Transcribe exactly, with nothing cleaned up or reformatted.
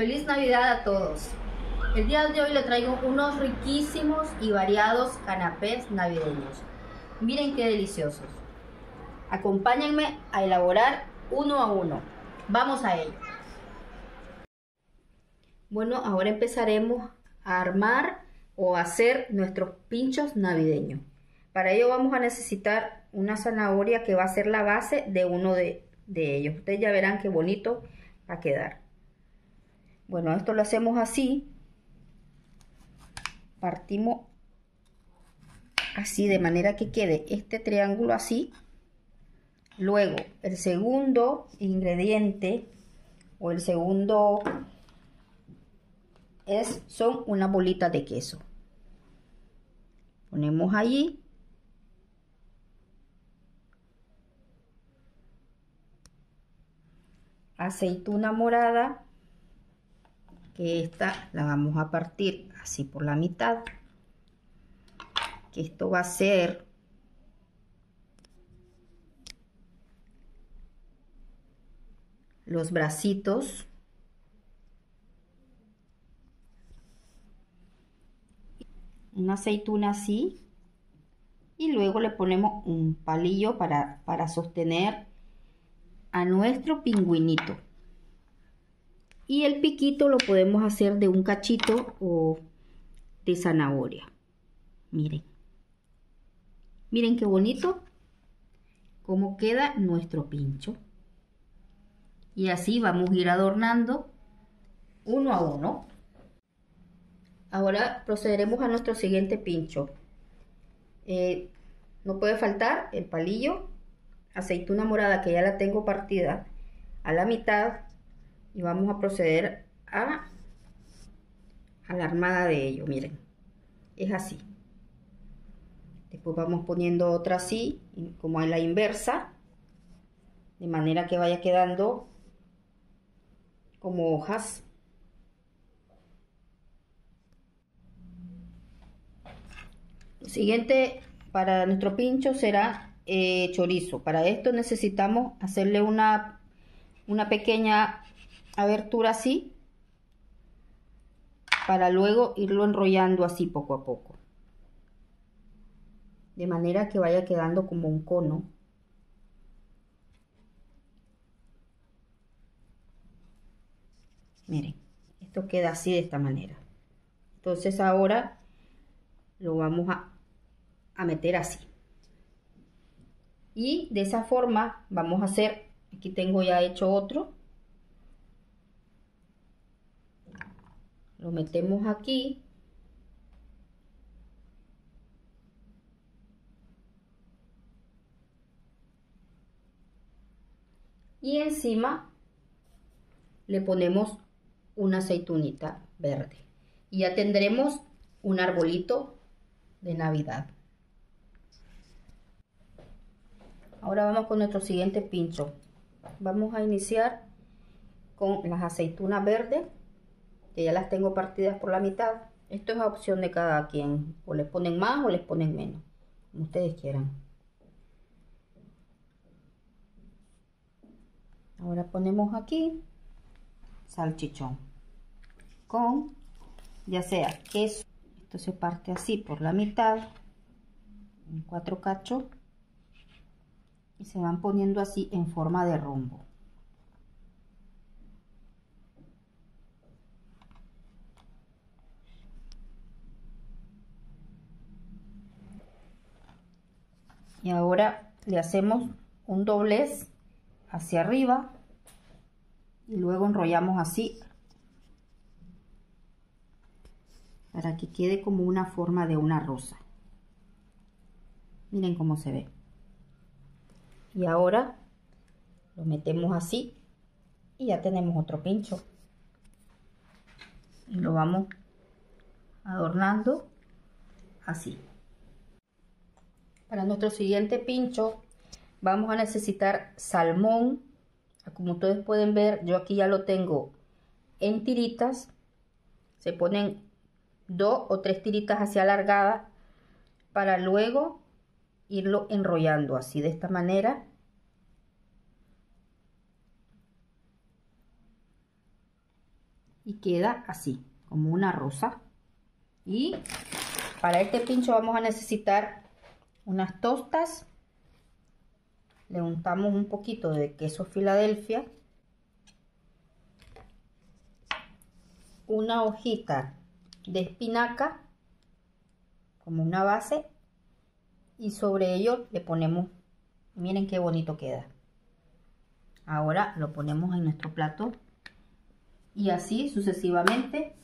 Feliz Navidad a todos. El día de hoy le traigo unos riquísimos y variados canapés navideños. Miren qué deliciosos. Acompáñenme a elaborar uno a uno. Vamos a ello. Bueno, ahora empezaremos a armar o a hacer nuestros pinchos navideños. Para ello vamos a necesitar una zanahoria que va a ser la base de uno de, de ellos. Ustedes ya verán qué bonito va a quedar. Bueno, esto lo hacemos así, partimos así de manera que quede este triángulo así. Luego el segundo ingrediente o el segundo es, son una bolita de queso. Ponemos allí. Aceituna morada. Esta la vamos a partir así por la mitad, que esto va a ser los bracitos. Una aceituna así, y luego le ponemos un palillo para, para sostener a nuestro pingüinito. Y el piquito lo podemos hacer de un cachito o de zanahoria. Miren. Miren qué bonito cómo queda nuestro pincho. Y así vamos a ir adornando uno a uno. Ahora procederemos a nuestro siguiente pincho. Eh, no puede faltar el palillo, aceituna morada que ya la tengo partida a la mitad. Y vamos a proceder a, a la armada de ello. Miren, es así. Después vamos poniendo otra así, como en la inversa, de manera que vaya quedando como hojas. Lo siguiente para nuestro pincho será eh, chorizo. Para esto necesitamos hacerle una, una pequeña abertura así, para luego irlo enrollando así poco a poco, de manera que vaya quedando como un cono. Miren, esto queda así de esta manera. Entonces ahora lo vamos a, a meter así, y de esa forma vamos a hacer. Aquí tengo ya hecho otro. Lo metemos aquí. Y encima le ponemos una aceitunita verde. Y ya tendremos un arbolito de Navidad. Ahora vamos con nuestro siguiente pincho. Vamos a iniciar con las aceitunas verdes, que ya las tengo partidas por la mitad. Esto es a opción de cada quien, o les ponen más o les ponen menos, como ustedes quieran. Ahora ponemos aquí salchichón con ya sea queso. Esto se parte así por la mitad en cuatro cachos y se van poniendo así en forma de rombo. Y ahora le hacemos un doblez hacia arriba y luego enrollamos así para que quede como una forma de una rosa. Miren cómo se ve. Y ahora lo metemos así y ya tenemos otro pincho. Y lo vamos adornando así. Para nuestro siguiente pincho vamos a necesitar salmón. Como ustedes pueden ver, yo aquí ya lo tengo en tiritas. Se ponen dos o tres tiritas así alargadas para luego irlo enrollando así de esta manera. y queda así, como una rosa. Y para este pincho vamos a necesitar unas tostas. Le untamos un poquito de queso Filadelfia, una hojita de espinaca como una base, y sobre ello le ponemos, miren qué bonito queda. Ahora lo ponemos en nuestro plato y así sucesivamente.